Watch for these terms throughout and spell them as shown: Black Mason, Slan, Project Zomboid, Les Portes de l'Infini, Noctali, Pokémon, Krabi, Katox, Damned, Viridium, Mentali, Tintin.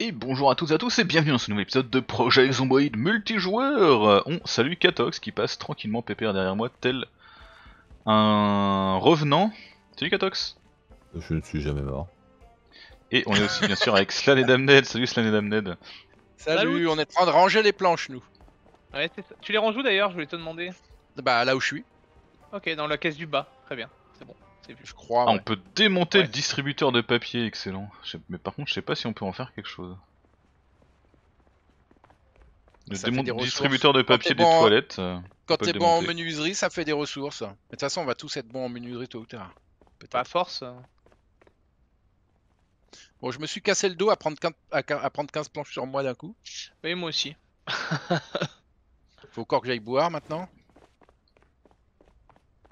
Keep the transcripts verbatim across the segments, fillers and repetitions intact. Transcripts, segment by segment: Et bonjour à toutes et à tous et bienvenue dans ce nouvel épisode de Project Zomboid multijoueur. On salue Katox qui passe tranquillement pépère derrière moi tel un revenant. Salut Katox. Je ne suis jamais mort. Et on est aussi bien sûr avec Slan et Damned. Salut Slan et Damned. Salut, Salut, on est en train de ranger les planches nous. Ouais, c'est ça. Tu les ranges où d'ailleurs, je voulais te demander? Bah là où je suis. Ok, dans la caisse du bas, très bien, c'est bon. Je crois, ah, ouais. On peut démonter ouais. le distributeur de papier, excellent. Mais par contre, je sais pas si on peut en faire quelque chose. Le démon... distributeur de papier des bon... toilettes. Euh, Quand t'es bon en menuiserie, ça fait des ressources. Mais de toute façon, on va tous être bons en menuiserie tôt ou tard. Pas à force. Bon, je me suis cassé le dos à prendre quinze, à quinze... À prendre quinze planches sur moi d'un coup. Oui, moi aussi. Faut encore que j'aille boire maintenant.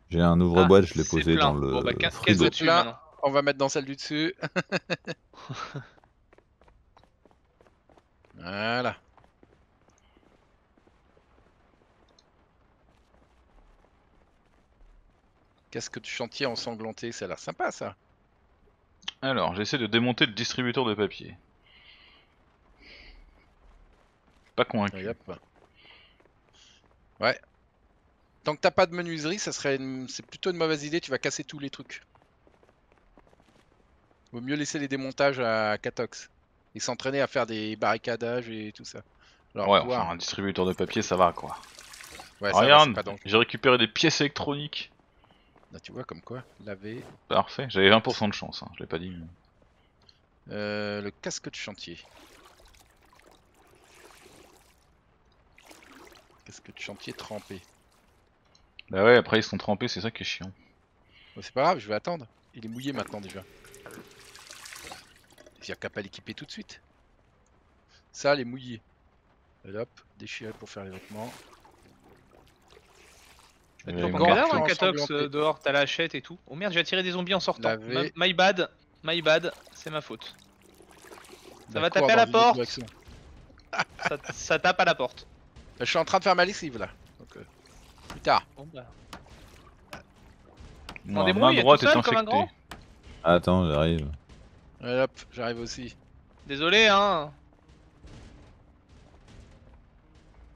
J'ai un ouvre-boîte, ah, je l'ai posé plein. dans le bon, bah, frigo. De dessus, là, on va mettre dans celle du dessus. Voilà. Casque de chantier ensanglanté, ça a l'air sympa ça. Alors, j'essaie de démonter le distributeur de papier. Pas convaincu. Ouais. Tant que t'as pas de menuiserie, ça serait une... c'est plutôt une mauvaise idée, tu vas casser tous les trucs. Vaut mieux laisser les démontages à Katox. Et s'entraîner à faire des barricadages et tout ça. Alors, ouais, pouvoir... enfin, un distributeur de papier, ça va quoi. Ouais, ça regarde, j'ai récupéré des pièces électroniques. Là, tu vois, comme quoi, laver... Parfait, j'avais vingt pour cent de chance, hein. Je l'ai pas dit. Mais... Euh, le casque de chantier. Casque de chantier trempé. Bah ouais, après ils sont trempés, c'est ça qui est chiant. Bah c'est pas grave, je vais attendre. Il est mouillé maintenant déjà. C'est-à-dire qu'à pas l'équiper tout de suite. Ça, il est mouillé. Et hop, déchiré pour faire les vêtements. T'as toujours pas de cadavre en Katox dehors, t'as la hachette et tout. Oh merde, j'ai attiré des zombies en sortant. My, my bad, my bad, c'est ma faute. Ça va taper à la porte. ça, ça tape à la porte. Je suis en train de faire ma lessive là. Donc, euh... Plus tard. Bon bah. Dans des brouilles, tout seul comme un grand. Attends, j'arrive. Ouais, hop, j'arrive aussi. Désolé, hein.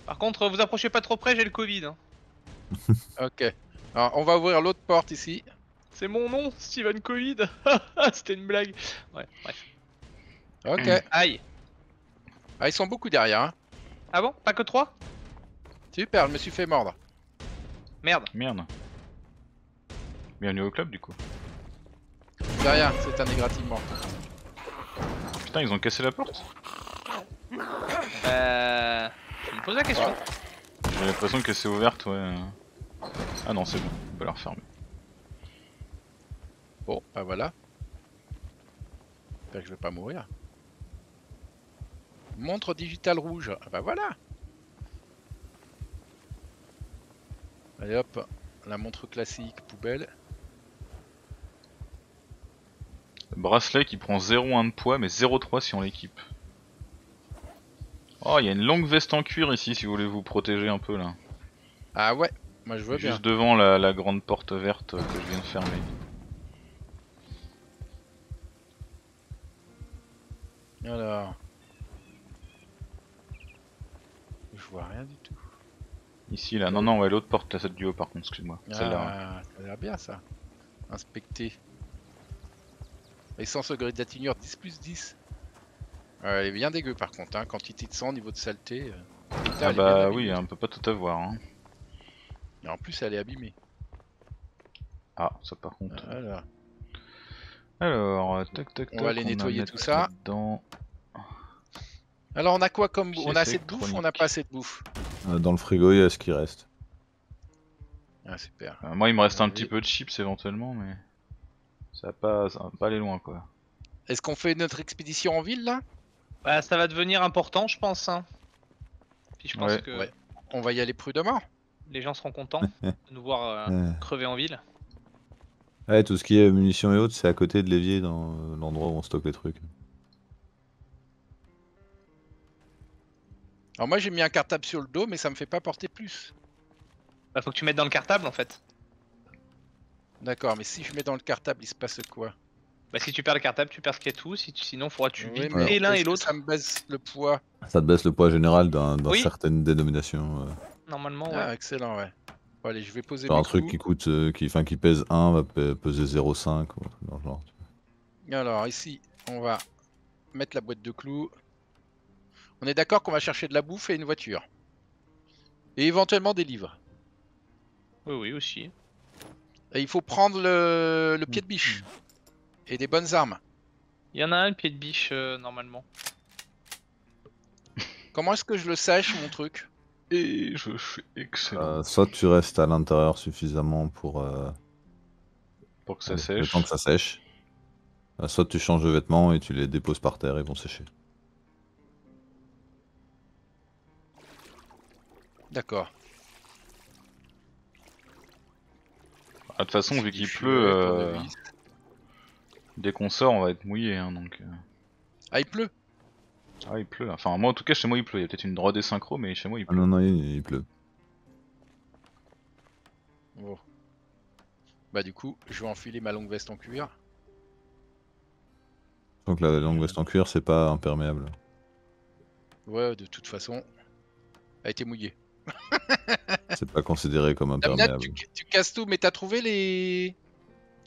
Par contre, vous approchez pas trop près, j'ai le Covid. Hein. Ok. Alors, on va ouvrir l'autre porte ici. C'est mon nom, Steven Covid. C'était une blague. Ouais, bref. Ok. Aïe. Ah, ils sont beaucoup derrière. Hein. Ah bon? Pas que trois? Super, je me suis fait mordre. Merde. Merde. Bienvenue au club du coup. Derrière, c'est un égratignement. Putain, ils ont cassé la porte. Euh... Je me pose la question. Ouais. J'ai l'impression que c'est ouverte, ouais. Ah non, c'est bon, on va la refermer. Bon, bah voilà. J'espère que je vais pas mourir. Montre digitale rouge, ah bah voilà. Allez hop, la montre classique, poubelle. Bracelet qui prend zéro virgule un de poids mais zéro virgule trois si on l'équipe. Oh, il y a une longue veste en cuir ici si vous voulez vous protéger un peu là. Ah ouais, moi je vois bien. Juste devant la, la grande porte verte que je viens de fermer. Alors... Je vois rien du tout. Ici là, non non ouais l'autre porte, celle du haut par contre, excuse-moi. Ah, celle-là. Ça a l'air bien ça. Inspecter. Essence au gré de la tignure, dix plus dix. Euh, elle est bien dégueu par contre, hein. Quantité de sang, niveau de saleté. Euh... Putain, ah bah oui, on peut pas tout avoir. Hein. Et en plus elle est abîmée. Ah ça par contre. Voilà. Alors, tac tac tac. On va les nettoyer tout ça. Dans... Alors on a quoi comme... On a assez de bouffe ou on n'a pas assez de bouffe? Dans le frigo, il y a ce qui reste. Ah super. Euh, moi il me reste un petit peu de chips éventuellement, mais ça va pas, ça va pas aller loin quoi. Est-ce qu'on fait notre expédition en ville là? Bah ça va devenir important je pense. Hein. Puis je pense ouais. que ouais. on va y aller prudemment. Les gens seront contents de nous voir euh, crever en ville. Ouais, tout ce qui est munitions et autres, c'est à côté de l'évier dans l'endroit où on stocke les trucs. Alors moi j'ai mis un cartable sur le dos mais ça me fait pas porter plus. Bah faut que tu mettes dans le cartable en fait. D'accord, mais si je mets dans le cartable il se passe quoi? Bah, si tu perds le cartable, tu perds ce qu'il y a tout, si tu... sinon faudra tu oui, et l'un et l'autre. Ça me baisse le poids. Ça te baisse le poids général d'un oui. certaine dénomination. Euh... Normalement, ouais. Ah, excellent, ouais. Allez, je vais poser mes un coups. Truc qui coûte, euh, qui, enfin, qui pèse un va peser zéro virgule cinq ou dans le genre. Alors ici, on va mettre la boîte de clous. On est d'accord qu'on va chercher de la bouffe et une voiture. Et éventuellement des livres. Oui, oui, aussi. Et il faut prendre le, le pied de biche. Et des bonnes armes. Il y en a un, le pied de biche, euh, normalement. Comment est-ce que je le sache, mon truc? Et je suis excellent. Euh, soit tu restes à l'intérieur suffisamment pour... Euh, pour que ça allez, sèche. Le temps que ça sèche. Euh, soit tu changes de vêtements et tu les déposes par terre et ils vont sécher. D'accord. De toute façon, vu qu'il pleut, euh... dès qu'on sort, on va être mouillé. Hein, donc... Ah, il pleut? Ah, il pleut. Enfin, moi en tout cas, chez moi il pleut. Il y a peut-être une droite synchro, mais chez moi il pleut. Ah non, non, il, il pleut. Bon. Bah, du coup, je vais enfiler ma longue veste en cuir. Donc, la longue veste en cuir, c'est pas imperméable. Ouais, de toute façon, elle a été mouillée. C'est pas considéré comme imperméable. Damned, tu, tu casses tout, mais t'as trouvé les... les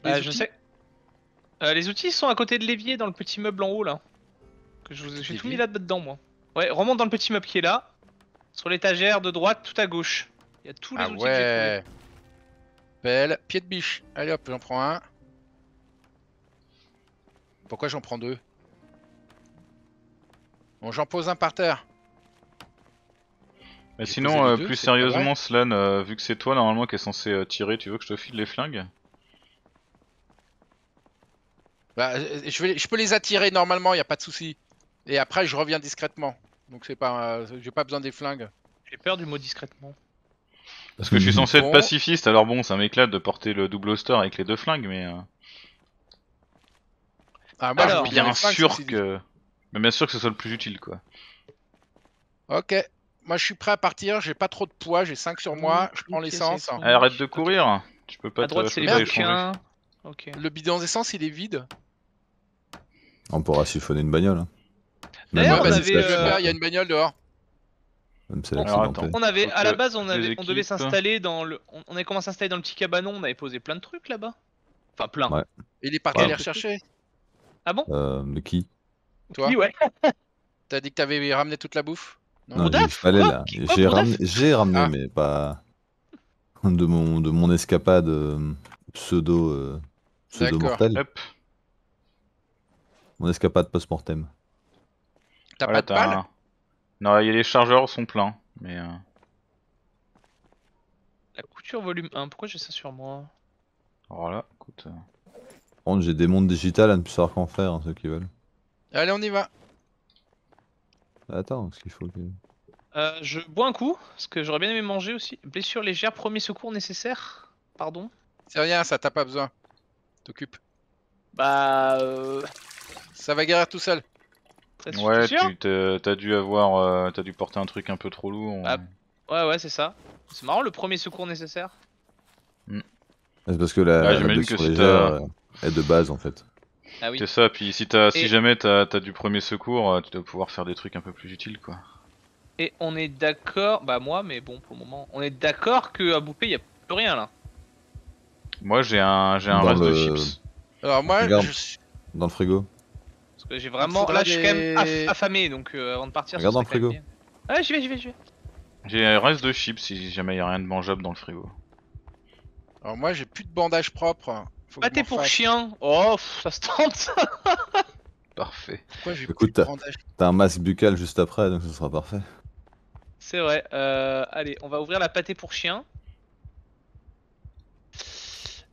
ah, outils. Je sais. Euh, les outils sont à côté de l'évier dans le petit meuble en haut là. Que je vous j'ai tout mis là-dedans moi. Ouais, remonte dans le petit meuble qui est là. Sur l'étagère de droite, tout à gauche. Il y a tous les ah outils ouais. que j'ai trouvés. Belle, pied de biche. Allez hop, j'en prends un. Pourquoi j'en prends deux? Bon, j'en pose un par terre. Mais sinon, euh, deux, plus sérieusement, Slan, euh, vu que c'est toi normalement qui est censé euh, tirer, tu veux que je te file les flingues? Bah, je, vais, je peux les attirer normalement, y a pas de souci. Et après, je reviens discrètement. Donc c'est pas, euh, j'ai pas besoin des flingues. J'ai peur du mot discrètement. Parce que mmh. je suis censé bon. être pacifiste, alors bon, ça m'éclate de porter le double holster avec les deux flingues, mais. Euh... Ah, moi, alors, je bien sûr flingues, que, mais bien sûr que ce soit le plus utile, quoi. Ok. Moi je suis prêt à partir, j'ai pas trop de poids, j'ai cinq sur moi, je prends okay, l'essence. Arrête de courir, tu peux pas à droite, te les échanger. Okay. Le bidon d'essence il est vide. On pourra siphonner une bagnole. D'ailleurs on avait... Euh... Il y a une bagnole dehors. Même on, alors, on avait, à la base on, avait, on devait s'installer dans le... On, on avait commencé à s'installer dans le petit cabanon, on avait posé plein de trucs là-bas. Enfin plein. Ouais. Et il est parti ouais. les rechercher. Ah bon euh, de qui? Toi oui, ouais. T'as dit que t'avais ramené toute la bouffe? Non, non, fallait là. J'ai ramené, ramené ah. mais pas de mon de mon escapade euh, pseudo euh, pseudo mortel. Hop. Mon escapade post mortem. T'as voilà, pas de balles? Non, les chargeurs sont pleins, mais. Euh... La couture volume un. Pourquoi j'ai ça sur moi? Voilà, écoute. Euh... Bon, j'ai des mondes digitales à ne plus savoir qu'en faire hein, ceux qui veulent. Allez, on y va. Attends, ce qu'il faut que... Euh, je bois un coup, parce que j'aurais bien aimé manger aussi. Blessure légère, premier secours nécessaire. Pardon. C'est rien, ça, t'as pas besoin. T'occupes. Bah... Euh... Ça va guérir tout seul. Ouais, tu t'as dû avoir... Euh, t'as dû porter un truc un peu trop lourd. Ah, ouais, ouais, c'est ça. C'est marrant, le premier secours nécessaire. Mm. C'est parce que la, ouais, la blessure que légère est de base, en fait. Ah oui. C'est ça, puis si, as, si jamais t'as as du premier secours, tu dois pouvoir faire des trucs un peu plus utiles quoi. Et on est d'accord, bah moi mais bon pour le moment, on est d'accord qu'à bouffer y a plus rien là. Moi j'ai un, un reste le... de chips. Alors moi regarde, je suis... Dans le frigo. Parce que j'ai vraiment, là je suis quand même aff affamé donc euh, avant de partir... Regarde dans le frigo. Ah j'y vais, j'y vais, j'y vais. J'ai un reste de chips si jamais y a rien de mangeable dans le frigo. Alors moi j'ai plus de bandage propre. Pâté pour chien. Oh, ça se tente. Parfait. Écoute, t'as un masque buccal juste après, donc ce sera parfait. C'est vrai. Euh, allez, on va ouvrir la pâté pour chien.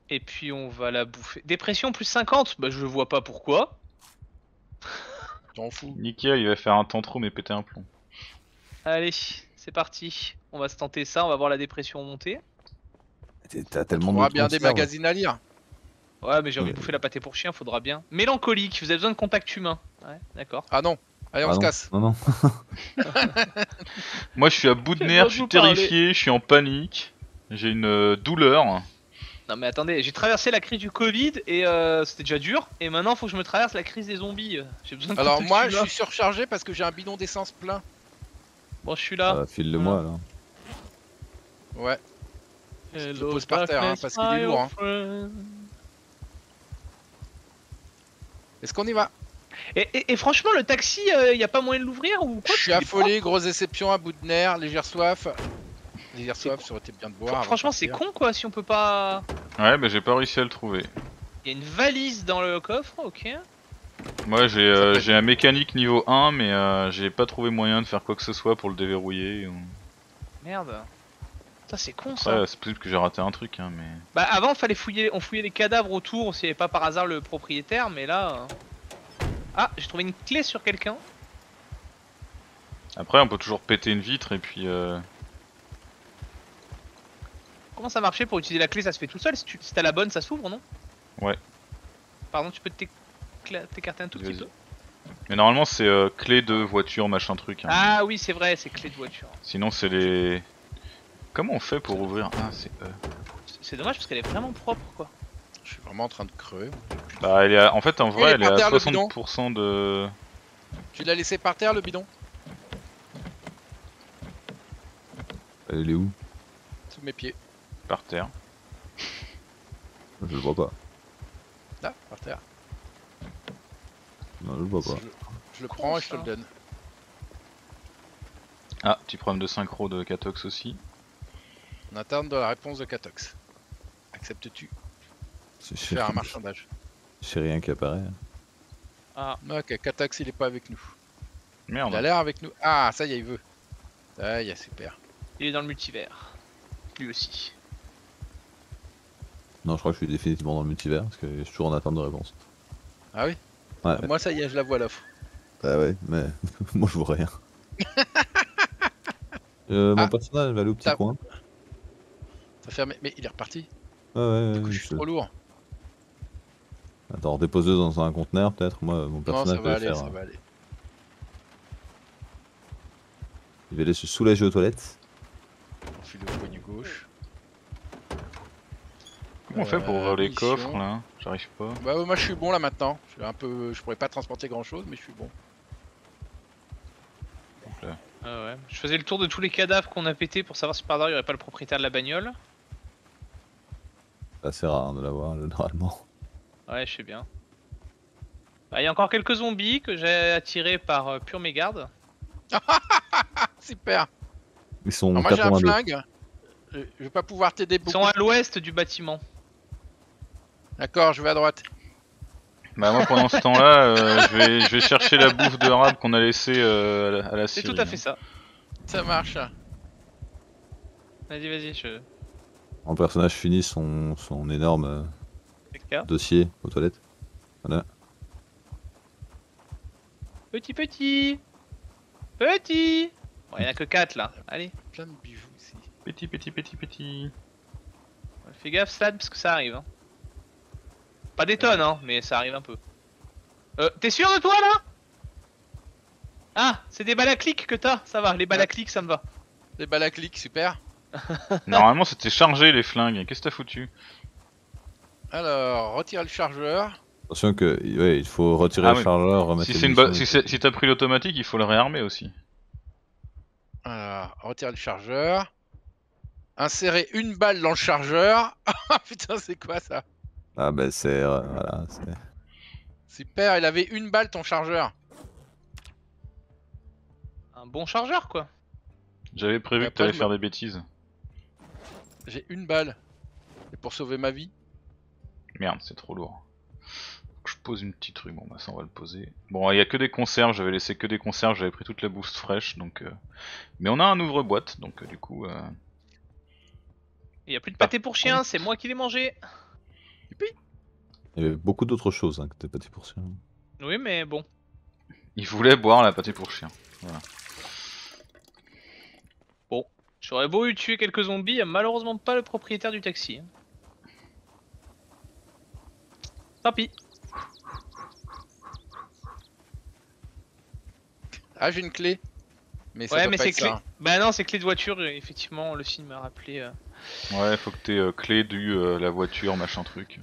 Et puis on va la bouffer. Dépression plus cinquante. Bah je vois pas pourquoi. T'en fous. Nickel, il va faire un tantrum et péter un plomb. Allez, c'est parti. On va se tenter ça. On va voir la dépression monter. T'as tellement. On aura bien des magazines à lire. Ouais mais j'ai envie ouais. de bouffer la pâté pour chien, faudra bien. Mélancolique, vous avez besoin de contact humain. Ouais, d'accord. Ah non, allez on ah se non. casse. Non, non. Moi je suis à bout de nerfs, je suis terrifié, je suis en panique. J'ai une douleur. Non mais attendez, j'ai traversé la crise du Covid et euh, c'était déjà dur. Et maintenant faut que je me traverse la crise des zombies. J'ai besoin de... Alors moi je suis surchargé parce que j'ai un bidon d'essence plein. Bon je suis là. Euh, file le moi là. Ouais. Je te pose par terre hein, parce qu'il est lourd hein. Est-ce qu'on y va? Et, et, et franchement le taxi, il euh, n'y a pas moyen de l'ouvrir ou quoi? Je suis affolé, grosse déception, à bout de nerfs, légère soif. Légère soif, ça aurait été bien de boire. Franchement c'est con quoi si on peut pas... Ouais mais j'ai pas réussi à le trouver. Il y a une valise dans le coffre, ok. Moi j'ai euh, être... un mécanique niveau un mais euh, j'ai pas trouvé moyen de faire quoi que ce soit pour le déverrouiller. Ou... Merde. Ça c'est con ça. Ouais, c'est possible que j'ai raté un truc hein mais... Bah avant fallait fouiller, on fouillait les cadavres autour, on savait pas par hasard le propriétaire mais là... Ah, j'ai trouvé une clé sur quelqu'un. Après, on peut toujours péter une vitre et puis... Euh... Comment ça marchait pour utiliser la clé? Ça se fait tout seul, si tu si t'as la bonne, ça s'ouvre, non? Ouais. Pardon, tu peux t'écarter un tout petit peu? Mais normalement, c'est euh, clé de voiture, machin truc. Hein. Ah oui, c'est vrai, c'est clé de voiture. Sinon, c'est les... Comment on fait pour ouvrir? Ah, c'est... Euh... C'est dommage parce qu'elle est vraiment propre, quoi. Je suis vraiment en train de crever. Bah, elle est à... en fait en vrai elle est à soixante pour cent de... Tu l'as laissé par terre le bidon? Elle est où? Sous mes pieds. Par terre. Je le vois pas. Là, par terre. Non, je le vois pas. Je, je le prends et je te le donne. Ah, petit problème de synchro de Katox aussi. On attend de la réponse de Katox. Acceptes-tu faire un marchandage? C'est rien qui apparaît. Ah, ok, Katox il est pas avec nous. Merde. Il a l'air avec nous. Ah, ça y est, il veut. Ça y est, super. Il est dans le multivers. Lui aussi. Non, je crois que je suis définitivement dans le multivers parce que je suis toujours en attente de réponse. Ah oui ouais, ouais. Moi, ça y est, je la vois l'offre. Ah ouais, mais moi je vois rien. euh, mon ah. personnage va aller au petit coin. T'as fermé, mais il est reparti. Ah ouais, du coup, je suis trop lourd. Attends, dépose-le dans un conteneur peut-être, moi mon personnage non, ça va aller, faire. Ça va aller. Il va aller se soulager aux toilettes. On file le poignet gauche. Comment euh, on fait pour ouvrir les coffres là? J'arrive pas. Bah ouais, moi je suis bon là maintenant. Je suis un peu, je pourrais pas transporter grand chose mais je suis bon. Donc là. Ah ouais. Je faisais le tour de tous les cadavres qu'on a pété pour savoir si par là il y aurait pas le propriétaire de la bagnole. C'est assez rare de l'avoir normalement. Ouais, je sais bien. Bah, y a encore quelques zombies que j'ai attirés par euh, pure mégarde. Super. Ils sont... Alors moi j'ai un flingue. Je, je vais pas pouvoir t'aider beaucoup. Ils sont à l'ouest du bâtiment. D'accord, je vais à droite. Bah moi pendant ce temps-là, euh, je, vais, je vais chercher la bouffe de rab qu'on a laissée euh, à la, à la Syrie. C'est tout à fait ça. Ça marche. Vas-y, vas-y, je... Mon personnage finit son, son énorme... Euh... dossier aux toilettes. Voilà. Petit petit Petit Bon, il n'y en a que quatre là. Allez. Plein de bijoux ici. Petit petit petit petit. Fais gaffe Slan parce que ça arrive. Hein. Pas des tonnes hein, mais ça arrive un peu. Euh, t'es sûr de toi là? Ah, c'est des balles à clic que t'as, ça va, les balles à clic ça me va. Les balles à clic, super. Normalement c'était chargé les flingues, qu'est-ce que t'as foutu? Alors, retirer le chargeur. Attention que, ouais, il faut retirer ah le oui. chargeur, remettre... Si t'as ba... si si pris l'automatique, il faut le réarmer aussi. Alors, retirer le chargeur. Insérer une balle dans le chargeur. Ah putain, c'est quoi ça? Ah bah c'est... Euh, voilà, super, il avait une balle ton chargeur. Un bon chargeur quoi. J'avais prévu que t'allais faire des bêtises. J'ai une balle. Et pour sauver ma vie. Merde, c'est trop lourd. Je pose une petite rue, bon bah ça on va le poser. Bon, il y a que des conserves, j'avais laissé que des conserves, j'avais pris toute la bouffe fraîche, donc... Euh... Mais on a un ouvre-boîte, donc euh, du coup... Euh... Il n'y a plus de pâté pour chien, c'est moi qui l'ai mangé. Et puis il y avait beaucoup d'autres choses hein, que des pâtés pour chien. Oui, mais bon. Il voulait boire la pâté pour chien, voilà. Bon, j'aurais beau eu tuer quelques zombies, il n'y a malheureusement pas le propriétaire du taxi. Hein. Tant pis. Ah, j'ai une clé. Mais ça ouais, mais c'est clé. Hein. Bah non, c'est clé de voiture. Effectivement, le film m'a rappelé. Euh... Ouais, faut que t'aies euh, clé du euh, la voiture, machin truc.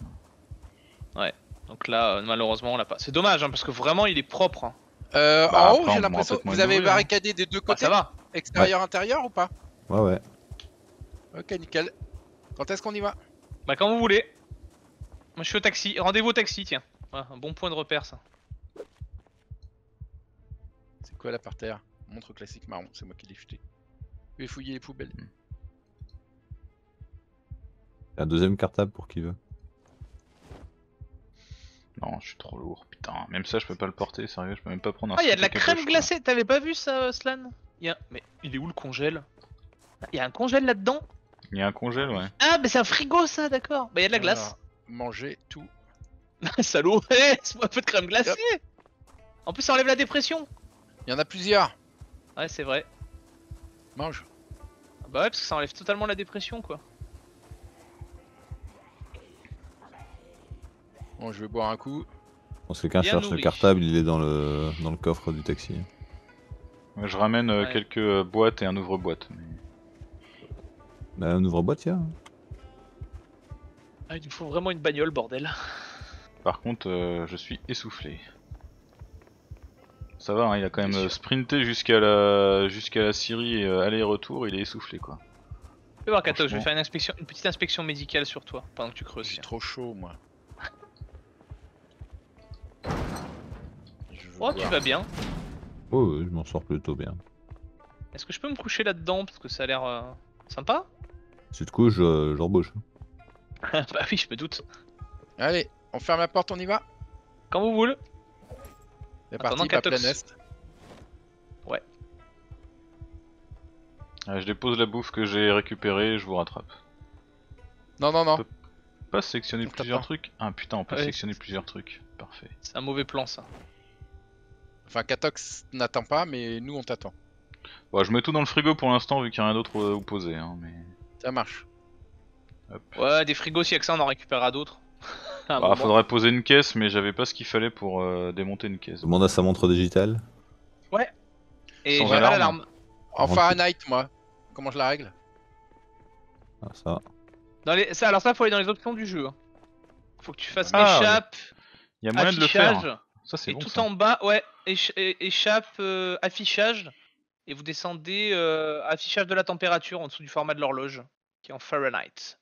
Ouais, donc là, euh, malheureusement, on l'a pas. C'est dommage, hein, parce que vraiment, il est propre. Hein. Euh, bah, en haut, j'ai l'impression que vous avez barricadé des deux côtés. Ah, ça va. Extérieur, ouais. Intérieur ou pas? Ouais, ouais. Ok, nickel. Quand est-ce qu'on y va? Bah, quand vous voulez. Moi, je suis au taxi. Rendez-vous au taxi, tiens. Ouais, un bon point de repère, ça. C'est quoi là par terre? Montre classique marron, c'est moi qui l'ai jeté. Je vais fouiller les poubelles. Un deuxième cartable pour qui veut. Non, je suis trop lourd, putain. Même ça, je peux pas le porter, sérieux, je peux même pas prendre un. Ah, y'a de la crème glacée, t'avais pas vu ça, Slan? Y'a... Mais il est où le congèle? Y'a un congèle là-dedans? Y'a un congèle, ouais. Ah, mais c'est un frigo, ça, d'accord. Bah, y'a de la glace. Manger tout. Salaud, ouais, c'est un peu de crème glacée. En plus, ça enlève la dépression. Y'en a plusieurs. Ouais, c'est vrai. Mange. Bah, ouais, parce que ça enlève totalement la dépression, quoi. Bon, je vais boire un coup. Bon, si quelqu'un cherche le cartable, il est dans le, dans le coffre du taxi. Je ramène euh, ouais. quelques boîtes et un ouvre-boîte. Mais... Bah, un ouvre-boîte, y'a. Ah, il nous faut vraiment une bagnole, bordel. Par contre, euh, je suis essoufflé. Ça va, hein, il a quand même sûr. sprinté jusqu'à la... jusqu'à la Syrie et euh, aller-retour, il est essoufflé, quoi. Je vais voir, Katox, je vais faire une, inspection... une petite inspection médicale sur toi pendant que tu creuses. C'est trop chaud, moi. Oh, tu vas bien. Oh, ouais, je m'en sors plutôt bien. Est-ce que je peux me coucher là-dedans? Parce que ça a l'air euh, sympa. Si tu te couches, euh, j'embauche. Bah oui, je me doute. Allez, on ferme la porte, on y va. Quand vous voulez. C'est parti, pas plein est. Ouais. Ah, je dépose la bouffe que j'ai récupérée et je vous rattrape. Non, non, non. On peut pas sélectionner on plusieurs trucs. Ah putain, on peut ouais. sélectionner plusieurs trucs. Parfait. C'est un mauvais plan, ça. Enfin, Katox n'attend pas, mais nous on t'attend. Bon, je mets tout dans le frigo pour l'instant, vu qu'il n'y a rien d'autre où poser. Hein, mais... Ça marche. Hop. Ouais, des frigos, s'il y a que ça, on en récupérera d'autres. Bah, faudrait poser une caisse, mais j'avais pas ce qu'il fallait pour euh, démonter une caisse. Demande à sa montre digitale. Ouais. Et j'avais l'alarme. Enfin, un night, moi. Comment je la règle? Ah, ça. Dans les... ça. Alors, ça, faut aller dans les options du jeu. Hein. Faut que tu fasses ah, échappe. Il ouais. y a moyen affichage. de le faire. Ça, c'est bon. Et tout ça. en bas, ouais. Échappe, euh, affichage, et vous descendez euh, affichage de la température en dessous du format de l'horloge, qui est en Fahrenheit.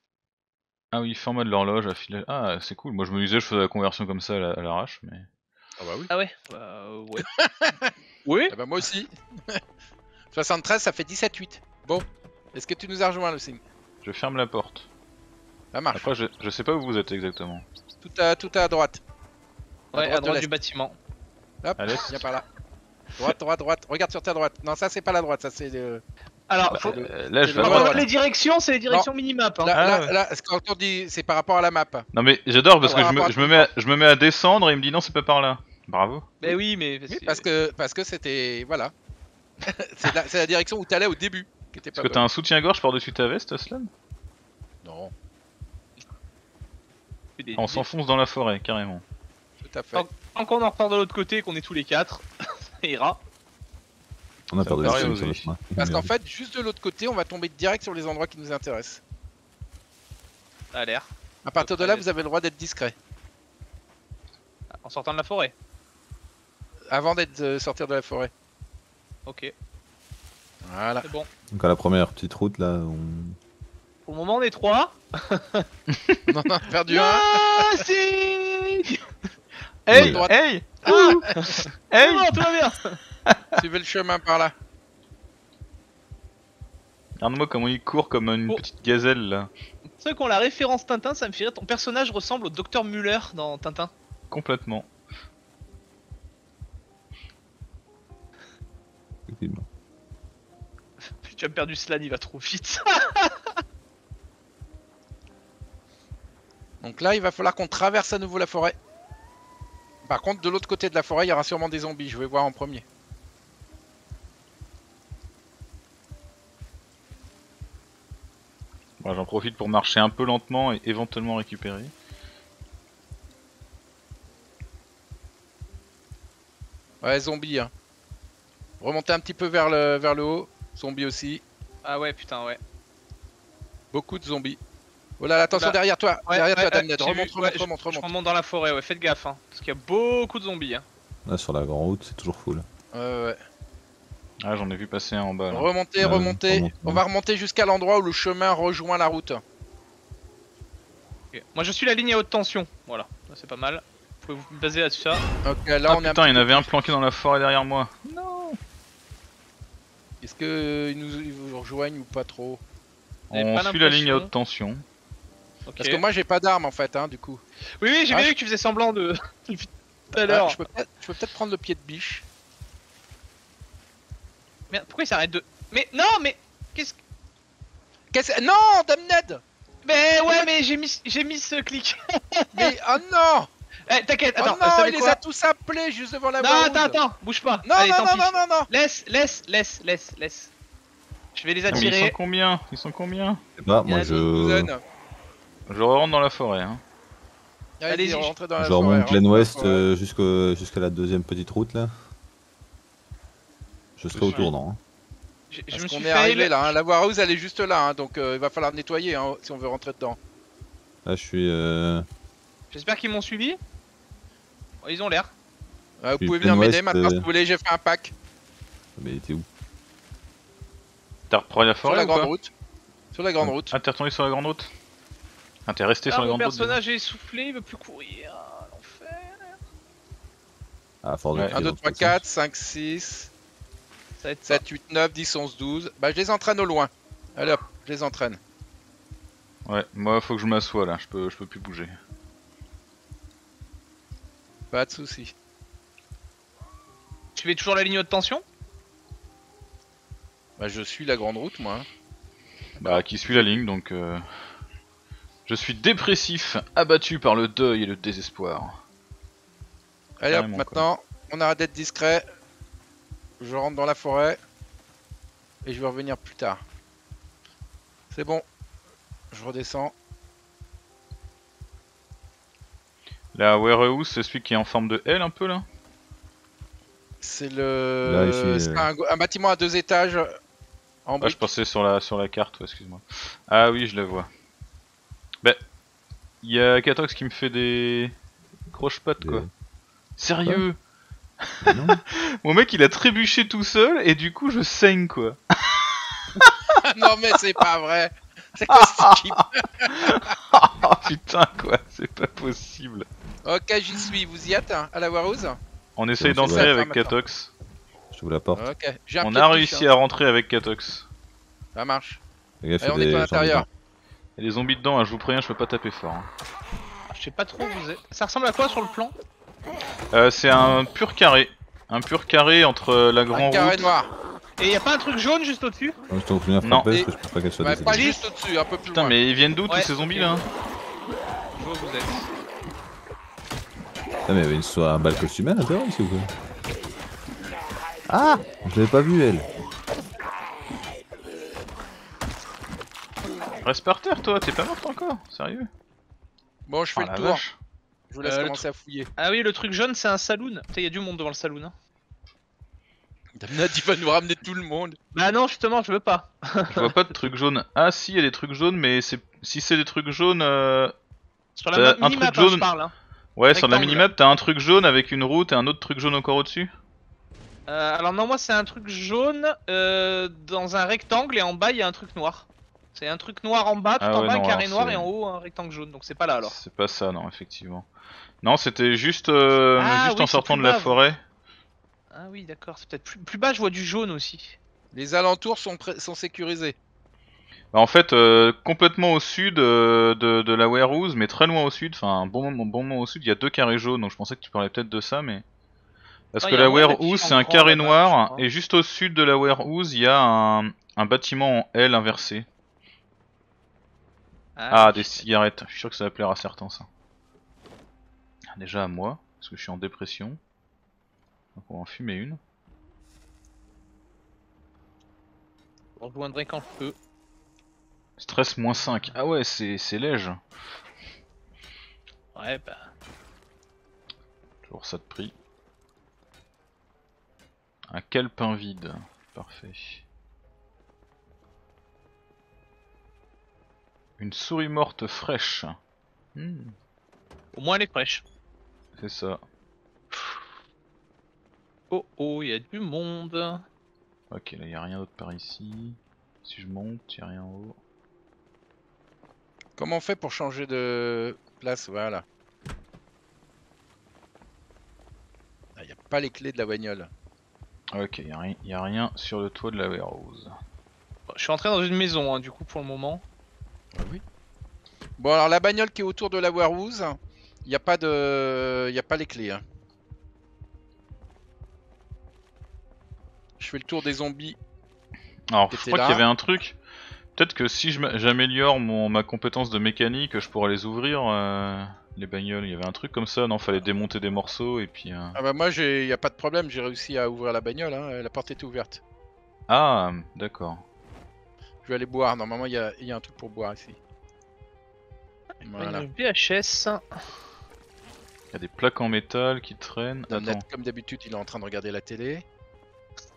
Ah oui, format de l'horloge, affichage. Ah, c'est cool. Moi je me disais, je faisais la conversion comme ça à l'arrache, mais. Ah bah oui. Ah ouais. Bah ouais. Oui. Ah bah moi aussi. soixante-treize, ça fait dix-sept huit. Bon, est-ce que tu nous as rejoint, le signe? Je ferme la porte. Ça marche. Après, je, je sais pas où vous êtes exactement. Tout à, tout à droite. Ouais, à droite, à droite du bâtiment. Hop, viens par là. Droite, droite, droite. Regarde sur ta droite. Non, ça c'est pas la droite, ça c'est le. Alors, bah, faut... euh, là, je vais droit, droit. les directions, c'est les directions minimap. Hein. Là, ah, là, ouais. là, quand on dit, c'est par rapport à la map. Non mais j'adore parce que je me, je, me mets à, je me mets à descendre et il me dit non, c'est pas par là. Bravo. Mais oui, mais oui, parce que parce que c'était voilà. C'est la, la direction où t'allais au début. Est-ce que t'as un soutien-gorge par-dessus ta veste, Slan? Non. Des... On s'enfonce dans la forêt carrément. Tout à fait. Donc, tant qu'on en repart de l'autre côté et qu'on est tous les quatre, ça ira. On a perdu le chemin. chemin. Parce qu'en fait, juste de l'autre côté, on va tomber direct sur les endroits qui nous intéressent. Ça a l'air. A partir de là, vous avez le droit d'être discret. En sortant de la forêt? Avant d'être euh, sortir de la forêt. Ok. Voilà. C'est bon. Donc à la première petite route là, on... Au moment des trois... on en a perdu un. Hey, oui. hey, ah hey, non, tout va bien. Suivez le chemin par là. Regarde-moi comment il court comme une oh. petite gazelle là. Ceux qui ont la référence Tintin, ça me fait rire. Ton personnage ressemble au docteur Muller dans Tintin. Complètement. Effectivement. Tu as perdu Slan, il va trop vite. Donc là, il va falloir qu'on traverse à nouveau la forêt. Par contre, de l'autre côté de la forêt, il y aura sûrement des zombies. Je vais voir en premier. Bon, j'en profite pour marcher un peu lentement et éventuellement récupérer. Ouais, zombies. Hein. Remonter un petit peu vers le, vers le haut. Zombies aussi. Ah ouais, putain, ouais. Beaucoup de zombies. Voilà, attention bah, derrière toi, ouais, derrière ouais, toi, Damned. Remonte, remonte, ouais, remonte, remonte. Je remonte dans la forêt, ouais, faites gaffe, hein, parce qu'il y a beaucoup de zombies. Hein. Là, sur la grande route, c'est toujours full. Euh, ouais. Ah, j'en ai vu passer un en bas. Là. Remontez, ouais, remontez. Remonte, on ouais. va remonter jusqu'à l'endroit où le chemin rejoint la route. Okay. Moi, je suis la ligne à haute tension. Voilà, c'est pas mal. Vous pouvez vous baser là-dessus. Okay, là, ah, on putain, a il y en avait un planqué dans la forêt derrière moi. Non. Est-ce qu'ils nous ils vous rejoignent ou pas trop? On suit la ligne à haute tension. Okay. Parce que moi j'ai pas d'arme en fait, hein, du coup. Oui, oui, j'ai ah, bien vu je... que tu faisais semblant de. Depuis tout à l'heure. Je peux peut-être peut prendre le pied de biche. Merde, pourquoi il s'arrête de. Mais non, mais. Qu'est-ce que. Qu'est-ce. Non, Damned. Mais ouais, mais j'ai mis j'ai mis ce clic. Mais oh non. Eh, t'inquiète, attends. Oh non, il les a tous appelés juste devant la voie. Non, attends, attends, bouge pas. Non, Allez, non, non, non, non, non. Laisse, laisse, laisse, laisse, laisse. Je vais les attirer. Ils sont combien? Ils sont combien? Bah, moi je. Je rentre dans la forêt. Hein. Allez-y, je rentre dans la forêt. Je remonte plein ouest euh, jusqu'à jusqu la deuxième petite route là. Je serai au tournant. Hein. Parce qu'on est arrivé là, hein. La warehouse elle est juste là, hein, donc euh, il va falloir nettoyer hein, si on veut rentrer dedans. Là je suis. Euh... J'espère qu'ils m'ont suivi. Oh, ils ont l'air. Ah, vous pouvez venir m'aider maintenant euh... si vous voulez, j'ai fait un pack. Mais t'es où? T'as repris la forêt? Sur la grande route. Sur la grande route. Ah, t'es retourné sur la grande route? Ah, t'es resté ah, sur la grande route. Mon personnage est essoufflé, il veut plus courir. Ah, l'enfer. Ah, fort de ouais, un, deux, trois, quatre, cinq, six. sept, huit, neuf, dix, onze, douze. Bah, je les entraîne au loin. Allez hop, je les entraîne. Ouais, moi faut que je m'assoie là, je peux, je peux plus bouger. Pas de soucis. Tu fais toujours la ligne haute tension? Bah, je suis la grande route, moi. Bah, qui suit la ligne donc. Euh... Je suis dépressif, abattu par le deuil et le désespoir. Allez hop, maintenant, quoi. On arrête d'être discret. Je rentre dans la forêt. Et je vais revenir plus tard. C'est bon. Je redescends. La warehouse, c'est celui qui est en forme de L un peu là? C'est le... C'est un... un bâtiment à deux étages. En ah, je passais sur la, sur la carte, ouais, excuse-moi. Ah oui, je la vois. Bah, y'a Katox qui me fait des croche-pattes des... quoi. Sérieux? Non. Mon mec il a trébuché tout seul et du coup je saigne quoi. Non mais c'est pas vrai. C'est quoi ce type? Oh putain quoi, c'est pas possible. Ok j'y suis, vous y êtes hein, à la warehouse? On essaye d'entrer avec Katox. Je vous la porte. Okay. On a réussi hein. à rentrer avec Katox. Ça marche. Allez, on est pas à l'intérieur. Il y a des zombies dedans, hein, je vous préviens, je peux pas taper fort. Hein. Je sais pas trop où vous êtes. Ça ressemble à quoi sur le plan? euh, C'est un pur carré. Un pur carré entre euh, la grande route. Un carré noir. Et y a pas un truc jaune juste au-dessus? Non, je t'en prie, non. Parce que je pense pas qu'elle soit bah, pas juste au-dessus, un peu plus loin. Putain, mais ils viennent d'où ouais, tous ces zombies là? Je vois où vous êtes. Putain, mais il y avait une soit un bal costumé à l'intérieur ici ou quoi? Ah, je l'avais pas vu elle. Reste par terre toi, t'es pas mort encore, sérieux? Bon je fais ah, le tour, vache. Je vous laisse euh, commencer à fouiller. Ah oui le truc jaune c'est un saloon, putain y'a du monde devant le saloon hein. Damned il va nous ramener tout le monde. Bah non justement je veux pas. Je vois pas de trucs jaunes, ah si y'a des trucs jaunes mais si c'est des trucs jaunes... Euh... Sur la un minimap truc jaune... je parle hein. Ouais rectangle. Sur la minimap t'as un truc jaune avec une route et un autre truc jaune encore au dessus. euh, Alors non moi c'est un truc jaune euh, dans un rectangle et en bas y'a un truc noir. C'est un truc noir en bas, tout ah ouais, en bas, non, carré noir et en haut un rectangle jaune, donc c'est pas là alors. C'est pas ça non, effectivement. Non, c'était juste, euh, ah, juste oui, en sortant de bas, la forêt. Ah oui, d'accord, c'est peut-être plus... plus bas je vois du jaune aussi. Les alentours sont, pré... sont sécurisés. Bah, en fait, euh, complètement au sud euh, de, de la warehouse, mais très loin au sud, enfin un bon moment, bon moment au sud, il y a deux carrés jaunes, donc je pensais que tu parlais peut-être de ça, mais... Parce non, que la warehouse c'est un carré noir, et juste au sud de la warehouse, il y a un, un bâtiment en L inversé. Ah, ah des cigarettes, je suis sûr que ça va plaire à certains ça. Déjà à moi, parce que je suis en dépression. Donc on va en fumer une. On rejoindrait quand je peux. Stress moins cinq, ah ouais c'est léger. Ouais bah... Toujours ça de prix. Un calepin vide, parfait. Une souris morte fraîche. Hmm. Au moins elle est fraîche. C'est ça. Oh oh, il y a du monde. Ok, là il n'y a rien d'autre par ici. Si je monte, il n'y a rien en haut. Comment on fait pour changer de place? Voilà. Il n'y a pas les clés de la bagnole. Ok, il n'y a, ri a rien sur le toit de la warehouse. Bon, je suis entré dans une maison, hein, du coup, pour le moment. Oui. Bon, alors la bagnole qui est autour de la warehouse, il n'y a pas de... y a pas les clés. Hein. Je fais le tour des zombies. Alors je crois qu'il y avait un truc. Peut-être que si j'améliore ma compétence de mécanique, je pourrais les ouvrir, euh, les bagnoles. Il y avait un truc comme ça, non? Fallait démonter des morceaux et puis... Euh... Ah bah moi il n'y a pas de problème, j'ai réussi à ouvrir la bagnole, hein. La porte était ouverte. Ah d'accord. Je vais aller boire, normalement il y a, y a un truc pour boire ici. Voilà. Une V H S. Il y a des plaques en métal qui traînent. Damned, comme d'habitude il est en train de regarder la télé.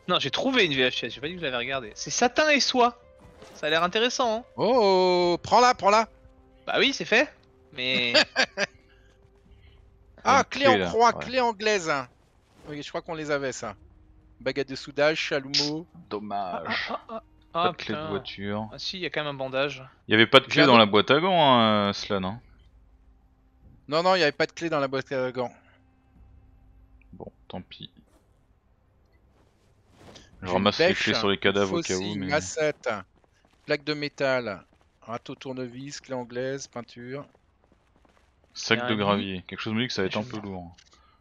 Non, j'ai trouvé une V H S, j'ai pas dit que je l'avais regardé. C'est Satin et Soie. Ça a l'air intéressant, hein. Oh, prends-la, prends-la. Bah oui, c'est fait. Mais... ah, clé, clé en là, croix, ouais. Clé anglaise. Oui, je crois qu'on les avait, ça. Baguette de soudage, chalumeau. Dommage. Ah, ah, ah, ah, pas de clé de voiture. Ah si, il y a quand même un bandage. Il y avait pas de clé dans la boîte à gants, hein, Slan, hein. Non, non, il y avait pas de clé dans la boîte à gants. Bon, tant pis. Je ramasse les clés sur les cadavres au cas où. Mais... Massette, plaque de métal, râteau tournevis, clé anglaise, peinture. Sac de gravier. Quelque chose me dit que ça va être un peu lourd.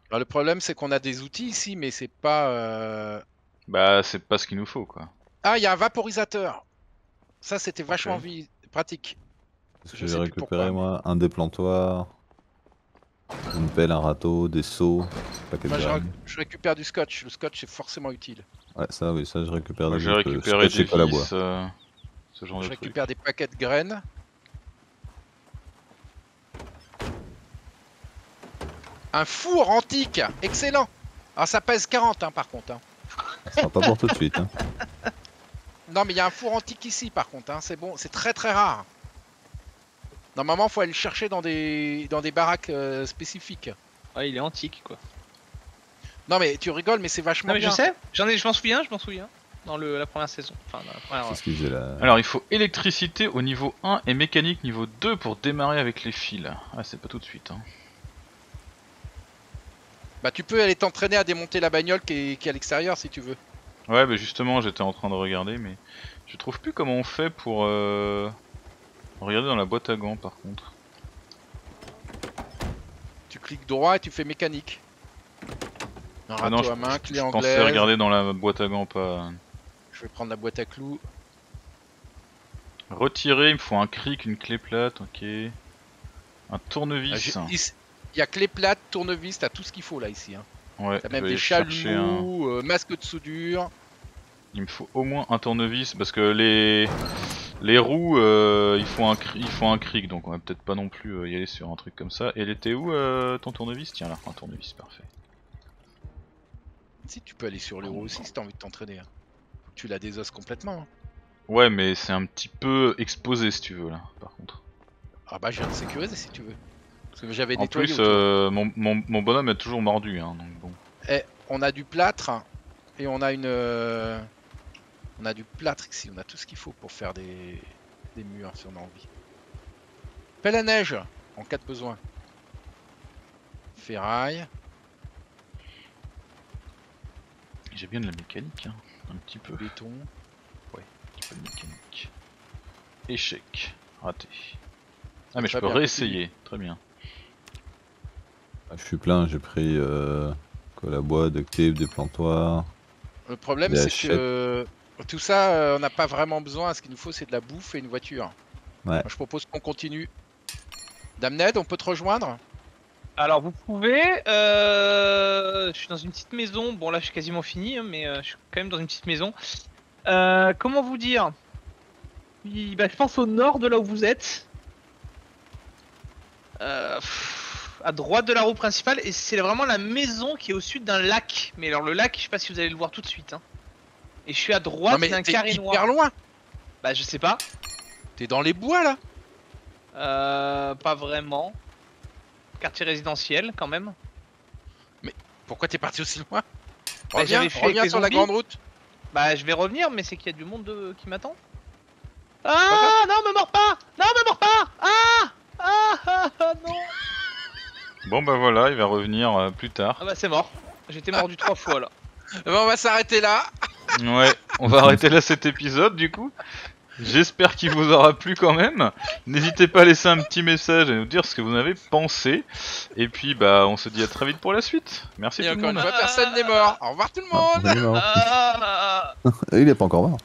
Alors le problème c'est qu'on a des outils ici mais c'est pas... Euh... Bah c'est pas ce qu'il nous faut quoi. Ah il y a un vaporisateur. Ça c'était vachement okay. pratique. Je vais récupérer moi un déplantoir, une pelle, un râteau, des seaux. Moi, je, ré je récupère du scotch, le scotch est forcément utile. Ouais ça oui, ça je récupère. J'ai récupéré des vis, euh, ce genre je de récupère truc. Des paquets de graines. Un four antique, excellent. Alors ça pèse quarante hein, par contre. Hein. Ça sera pas pour tout de suite. Hein. Non mais il y a un four antique ici par contre, hein. C'est bon, c'est très très rare. Normalement faut aller le chercher dans des, dans des baraques euh, spécifiques. Ouais il est antique quoi. Non mais tu rigoles mais c'est vachement non, mais bien. Je sais, j'en ai, je m'en souviens, je m'en souviens. Dans le, la première saison. Enfin, dans la première... ce que j'ai là. Alors il faut électricité au niveau un et mécanique niveau deux pour démarrer avec les fils. Ah c'est pas tout de suite. Hein. Bah tu peux aller t'entraîner à démonter la bagnole qui est, qui est à l'extérieur si tu veux. Ouais bah justement j'étais en train de regarder mais je trouve plus comment on fait pour euh... regarder dans la boîte à gants par contre. Tu cliques droit et tu fais mécanique. Un ah non, je, à main, je, je pensais regarder dans la boîte à gants, pas... Je vais prendre la boîte à clous. Retirer, il me faut un cric, une clé plate, ok. Un tournevis. Ah, il y a clé plate, tournevis, t'as tout ce qu'il faut là, ici. Hein. Ouais, t'as même des chalumeaux, un... euh, masque de soudure... Il me faut au moins un tournevis, parce que les... Les roues, euh, ils font un cri... ils font un cric, donc on va peut-être pas non plus y aller sur un truc comme ça. Et il était où, euh, ton tournevis? Tiens là, un tournevis, parfait. Si tu peux aller sur l'euro aussi si t'as envie de t'entraîner. Tu la désosses complètement. Ouais mais c'est un petit peu exposé si tu veux là par contre. Ah bah j'ai rien de sécurisé si tu veux. Parce que j'avais nettoyé. En plus euh, mon, mon, mon bonhomme est toujours mordu hein donc bon. Eh on a du plâtre et on a une euh, on a du plâtre ici, on a tout ce qu'il faut pour faire des, des murs si on a envie. Pelle à neige en cas de besoin. Ferraille. J'ai bien de la mécanique, hein. Un petit peu. Béton. Ouais, un petit peu de mécanique. Échec. Raté. Ah mais je peux réessayer, très bien. Ah, je suis plein, j'ai pris euh, colabois, duct tape, des plantoirs. Le problème c'est que euh, tout ça euh, on n'a pas vraiment besoin, ce qu'il nous faut c'est de la bouffe et une voiture. Ouais. Moi, je propose qu'on continue. Damned, on peut te rejoindre ? Alors vous pouvez, euh, je suis dans une petite maison, bon là je suis quasiment fini, mais euh, je suis quand même dans une petite maison. Euh, comment vous dire oui, bah, je pense au nord de là où vous êtes, euh, pff, à droite de la roue principale, et c'est vraiment la maison qui est au sud d'un lac. Mais alors le lac, je sais pas si vous allez le voir tout de suite. Hein. Et je suis à droite d'un carré noir. Hyper loin. Bah je sais pas. T'es dans les bois là. Euh, pas vraiment. Quartier résidentiel quand même. Mais pourquoi t'es parti aussi loin? Bah, reviens, reviens sur zombies. La grande route. Bah je vais revenir, mais c'est qu'il y a du monde de... qui m'attend. Ah non, me mords pas! Non, me mords pas! Ah ah, ah ah non. Bon bah voilà, il va revenir euh, plus tard. Ah bah c'est mort. J'étais mordu trois fois là. Bah on va s'arrêter là. Ouais, on va arrêter là cet épisode du coup. J'espère qu'il vous aura plu quand même. N'hésitez pas à laisser un petit message et nous dire ce que vous en avez pensé. Et puis bah on se dit à très vite pour la suite. Merci et tout le monde. Encore une fois, personne n'est mort. Au revoir tout le monde. Ah, il est mort. Il est pas encore mort.